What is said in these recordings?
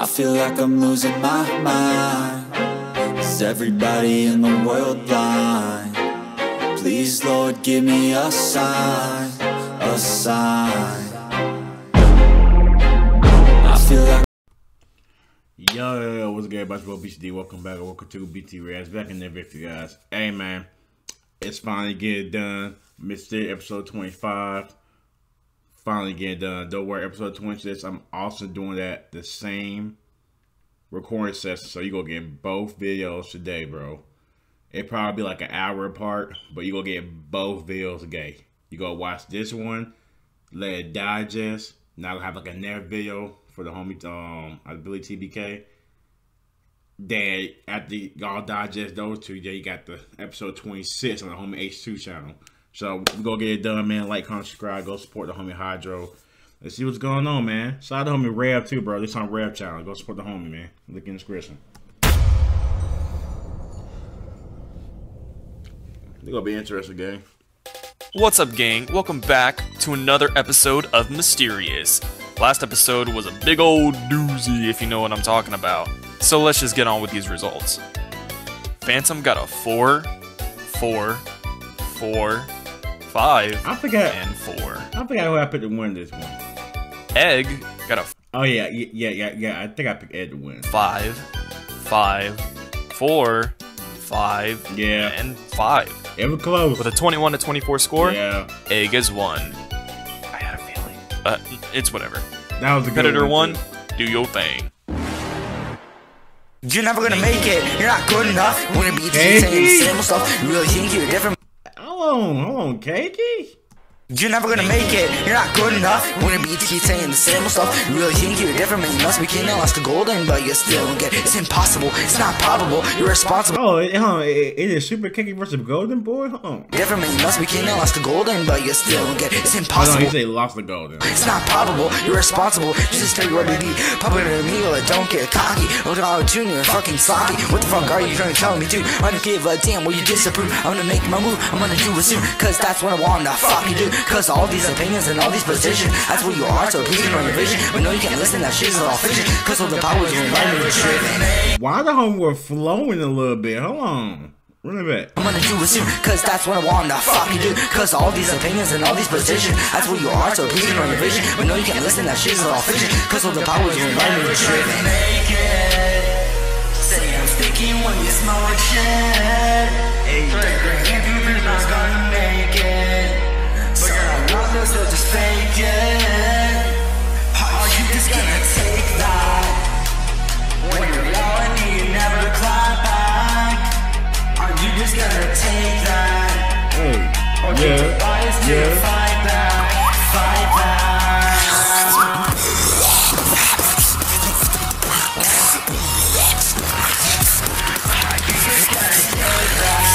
I feel like I'm losing my mind. Is everybody in the world blind? Please, Lord, give me a sign, a sign. I feel like... Yo, what's good, guys? BTD. Welcome back. Welcome to BT Raz. Back in there with you guys. Hey, man. It's finally getting done. Mysterious episode 25. Finally getting done. Don't worry, episode 26. I'm also doing that the same recording session. So you're going to get both videos today, bro. It probably be like an hour apart, but you're going to get both videos today. You're going to watch this one, let it digest. Now I'll have like another video for the homie, I believe TBK. Then after y'all digest those two, then you got the episode 26 on the homie H2 channel. So we're gonna get it done, man. Like, comment, subscribe, go support the homie Hydro. Let's see what's going on, man. Shout out to homie Rev too, bro. This on Rev channel. Go support the homie, man. Look in the description. It's gonna be interesting, gang. What's up, gang? Welcome back to another episode of Mysterious. Last episode was a big old doozy, if you know what I'm talking about. So let's just get on with these results. Phantom got a 4, 4, 4, 5, and 4. I forgot who I picked to win this one. Egg got a... Oh, yeah. I think I picked Egg to win. 5, 5, 4, 5, yeah, and 5. It was close. With a 21-24 score, yeah. Egg is 1. I had a feeling. It's whatever. That was a good Predator one. Predator 1, do your thing. You're never gonna make it. You're not good enough. We're gonna be saying the same stuff. You really think you're different? Hold on, Keiki? You're never gonna make it, you're not good enough. We're gonna be saying the same old stuff. You really think you're different, man? You must be king unless the golden, but you still don't get it. It's impossible, it's not probable, you're responsible. Oh, it is Super Keiki versus Golden Boy? Hold on. Different, man, you must be king unless the golden, but you still don't get it. It's impossible. Hold on, he said lost the golden. It's not probable, you're responsible. Just tell you where to be. Public to me, or don't get cocky. Hold on, Junior, fucking sloppy. What the fuck are you trying to tell me, dude? I don't give a damn what you disapprove. I'm gonna make my move, I'm gonna do it soon, cause that's what I want to fucking do. Cause all these opinions and all these positions, that's what you are, so please ignore your vision. But no, you can't listen, that shit's all fiction. Cause of the powers you're environment. Why the home were flowing a little bit? Hold on. Run it back. I'm gonna do it soon, cause that's what I wanna fucking do. Cause all these opinions and all these positions, that's what you are, so please ignore your vision. But no, you can't listen, that shit's all fiction. Cause of the powers you're environment. Say I'm sticking when you smoke shit. Gonna make it. So just fake it. Are you just gonna take that? When you're yelling and you never clap back. Are you just gonna take that? Hey, or yeah, yeah. Fight back, fight back. Are you just gonna take that?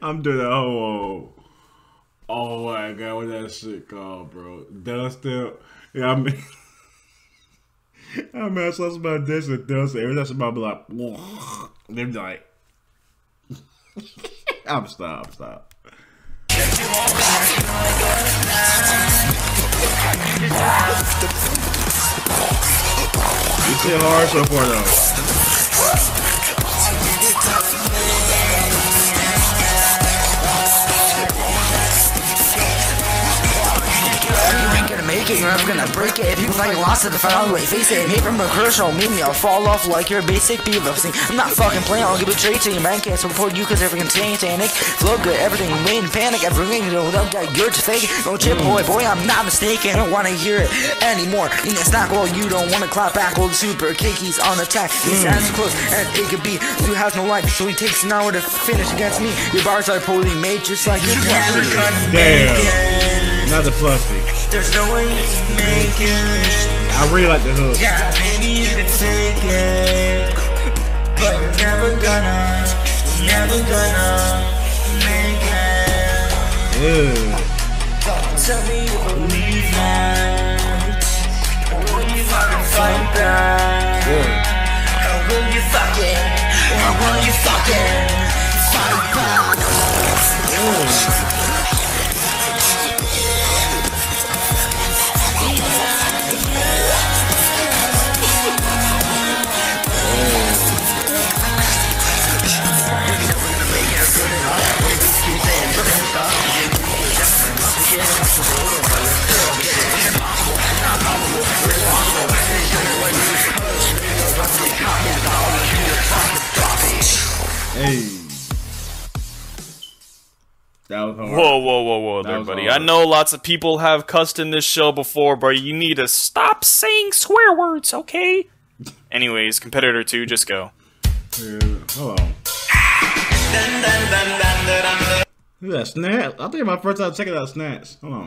I'm doing that whole, oh my god, what that shit called, bro? Dust up. Yeah, I mean, I mess up about this and dust. Every time somebody be like, whoa. They be like, I'm stop. It's still hard so far though. Make it, you're never gonna break it. If you fucking lost it, the final way, face it. Hate from a crucial meaning, I'll fall off like your basic beef. I'm not fucking playing, I'll give a trade to your man. Can't support you cause everything satanic. Flow good, everything you made in panic. Everything you know, don't get good to fake it. Don't chip, boy, I'm not mistaken. I don't wanna hear it anymore. And it's not well, you don't wanna clap back. Old Super Kickies on attack. He's as close as it could be. You has no life, so he takes an hour to finish against me. Your bars are poorly made, just like you can't. Damn. Not the fluffy. There's no way you can make it. I really like the hook. Yeah, maybe you can take it. But you're never gonna make it. Ew. Don't tell me you believe that. Will you fucking fight back? Or will you fucking, fight back? Ew. Whoa, whoa, whoa, whoa there, buddy. I know lots of people have cussed in this show before, but you need to stop saying swear words, okay? Anyways, competitor 2, just go. Hello. Look at that Snaps. I think it's my first time checking out Snaps. Hold on.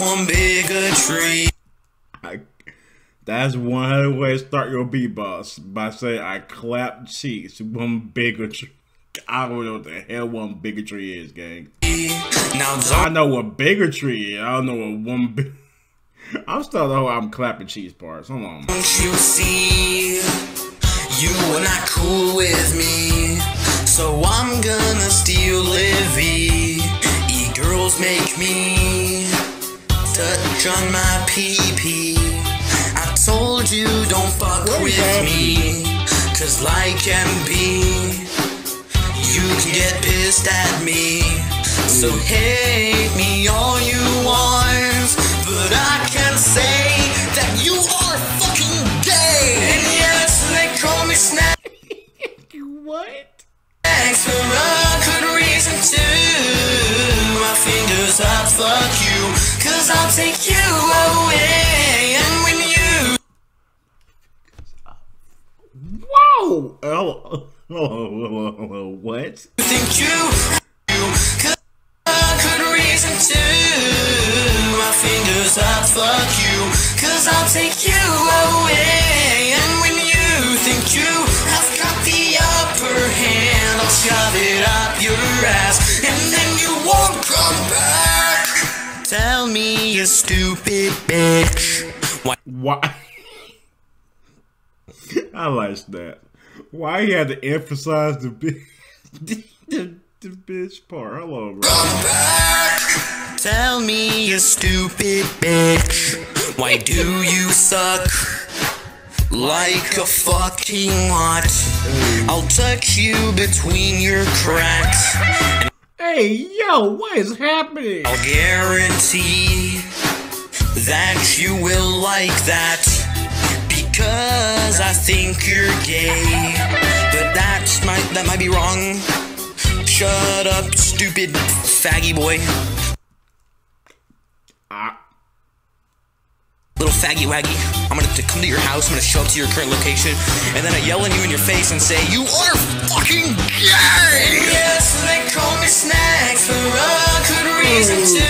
One bigger tree. That's one way to start your beat, boss. By saying I clap cheeks, one bigger tree. I don't know what the hell one bigger tree is, gang. Now I know what bigger tree is. I don't know what one big. I'm still the whole I'm clapping cheeks parts. Hold on. Don't you see? You were not cool with me, so I'm gonna steal Livy. E girls make me. Touch on my pee-pee. I told you don't fuck with me, cause like and be, you can get pissed at me. So hate me all you want, but I can say that you are fucking gay. And yes, they call me Snap. What? Thanks for a good reason too. My fingers up, fuck you. Cause I'll take you away, and when you... Whoa! Oh, what? Think you could reason too. My fingers up, fuck you. Cause I'll take you away, and when you think you have got the upper hand, I'll shove it up your ass, and then you won't come back. Tell me, you stupid bitch. Why? I like that. Why you had to emphasize the bitch, the bitch part? Hello, bro. Come back. Tell me, you stupid bitch. Why do you suck like a fucking lot? I'll touch you between your cracks. Hey, yo, what is happening? I'll guarantee that you will like that, because I think you're gay. But that might be wrong. Shut up, stupid faggy boy. Little faggy waggy, I'm gonna come to your house, I'm gonna show up to your current location, and then I yell at you in your face and say, you are fucking gay! Yes, they call me Snacks for a good reason too.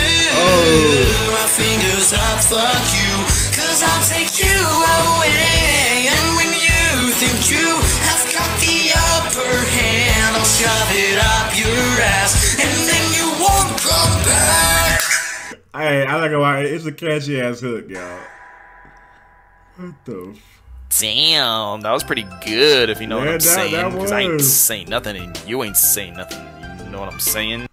My fingers up, fuck you, cause I'll take you away. And when you think you have got the upper hand, I'll shove it up your ass, and then you won't come back. Hey, I like a lot. It's a catchy ass hook, y'all. What the f... Damn, that was pretty good, if you know what I'm saying. Because I ain't saying nothing and you ain't saying nothing. You know what I'm saying?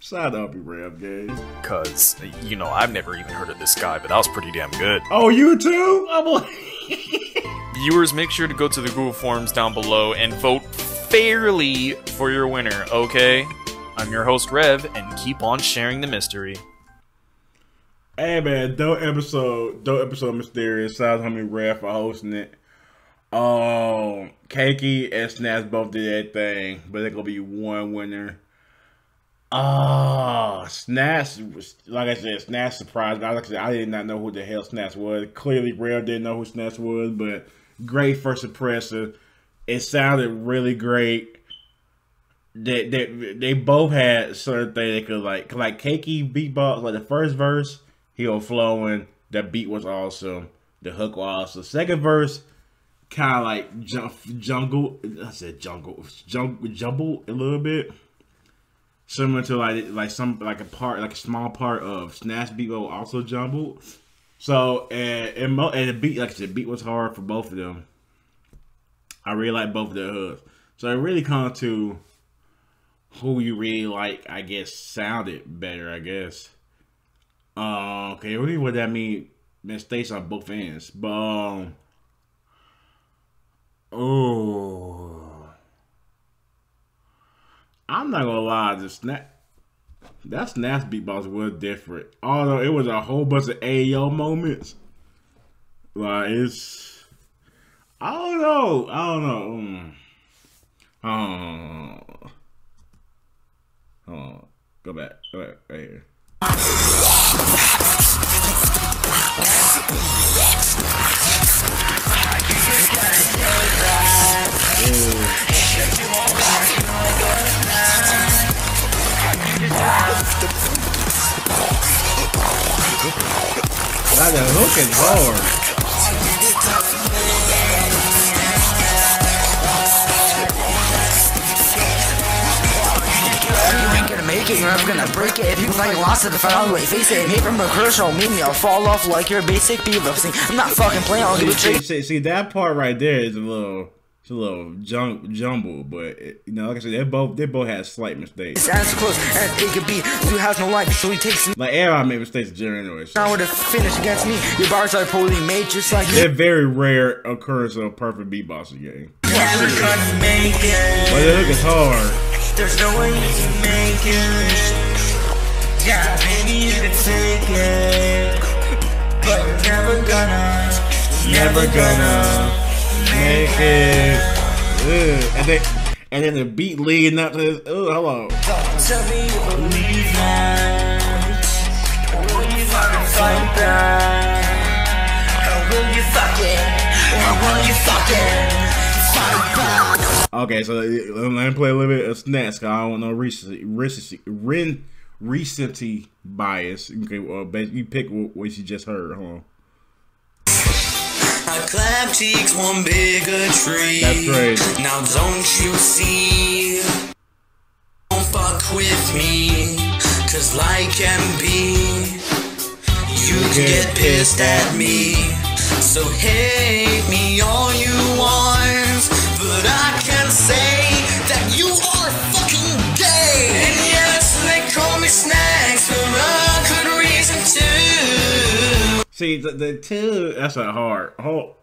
Shout out to Rev, guys. Because, you know, I've never even heard of this guy, but that was pretty damn good. Oh, you too? I'm like... Viewers, make sure to go to the Google Forms down below and vote fairly for your winner, okay? I'm your host, Rev, and keep on sharing the mystery. Hey man, dope episode Mysterious. Shout out to homie Rev for hosting it. Keiki and Snaps both did that thing, but there's gonna be one winner. Snaps, like I said, Snaps surprised me. Like I said, I did not know who the hell Snaps was. Clearly Rev didn't know who Snaps was, but great first impression. It sounded really great. They both had certain things they could like Keiki beatbox, like the first verse, he was flowing, the beat was awesome, the hook was awesome. Second verse, kind of like jumble a little bit, similar to like a small part of Snaps beat was also jumbled. So and the beat, like I said, the beat was hard for both of them. I really like both of their hooks, so it really comes to who you really like, I guess, sounded better, I guess. Okay, really what that mean, mistakes on both ends. But, I'm not gonna lie, that Snaps beatbox was different. Although it was a whole bunch of AO moments. Like it's, I don't know. Hold on. Go back right here. Like the hook is hard. You're gonna break it if you like lost it. The final way, face it. Hate from a crucial meaning, I'll fall off like your basic beatboxing. I'm not fucking playing. I'll give you see that part right there is a little jumble, but it, you know, like I said, they both had slight mistakes. As close as it could be, you have no life, so he takes me. Like everybody made mistakes generally. Now with a finish against me, your bars are poorly made, just like they're very rare occurrence of a perfect beatboxing game. But the hook is hard. There's no way you can make it. Yeah, maybe you can take it, but you're never gonna make it. And then the beat leading up to this. Ooh, hello. Don't tell me you believe that. Will you fucking fight back? Or will you fucking? Or will you fucking fight back? Okay, so let me play a little bit of Snaps, cause I don't know recency bias. Okay, well, you pick what you just heard. Hold on. I clap cheeks, one bigger tree. That's crazy. Now don't you see? Don't fuck with me, cause like MB, you can get pissed at me. So hate me all you want, but I can say that you are fucking gay. And yes, they call me Snacks for a good reason too. See, the two, that's a hard. Oh,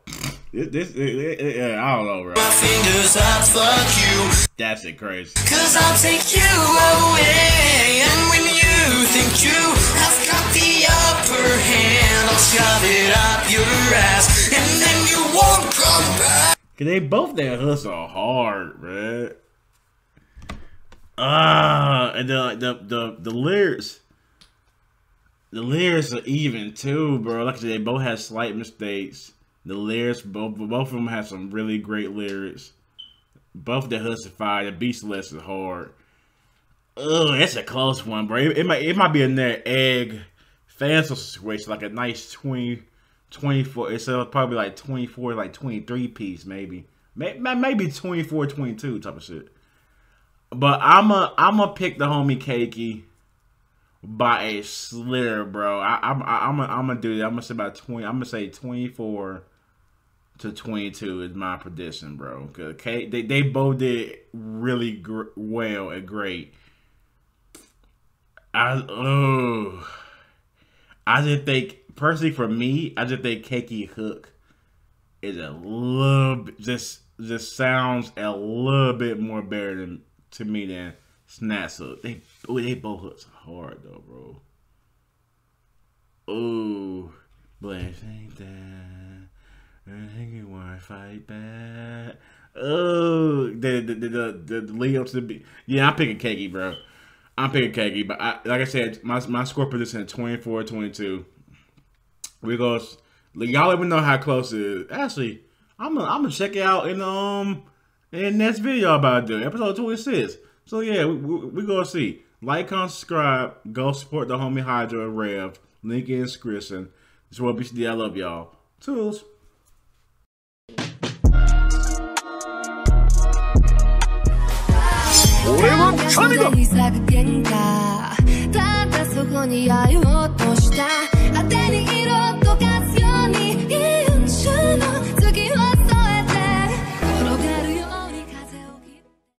I don't know, bro. My fingers, I fuck you. That's it, crazy. Cause I'll take you away, and when you think you have got the upper hand, I'll shove it up your ass, and then you won't come back. Cause they both their hooks so hard, man. And the lyrics. The lyrics are even too, bro. Like I said, they both have slight mistakes. The lyrics, both of them have some really great lyrics. Both their hooks are fire. The beast less is hard. Ugh, that's a close one, bro. It might be in there Egg Phantom situation, like a nice 24, it's probably like 24, like 23 piece, maybe 24, 22 type of shit. But I'ma pick the homie Keiki by a slitter, bro. I'ma do that. I'ma say about 20. I'ma say 24 to 22 is my prediction, bro. Okay, they both did really well and great. I just think. Personally, for me, I just think Keiki hook is a little bit, just sounds a little bit more better than to me than Snaps hook. They both hooks hard though, bro. Ooh, but I think that I think you wanna fight back. Oh, the lead up to the beat. Yeah, I'm picking Keiki, bro. I'm picking Keiki, but like I said, my score position is 24-22. We go, y'all let me know how close it is. Actually, I'm gonna check it out in next video I'm about to do, episode 26. So yeah, we gonna see. Like, comment, subscribe, go support the homie Hydro and Rev. Link in description. This is what BTD. I love y'all. Toodles.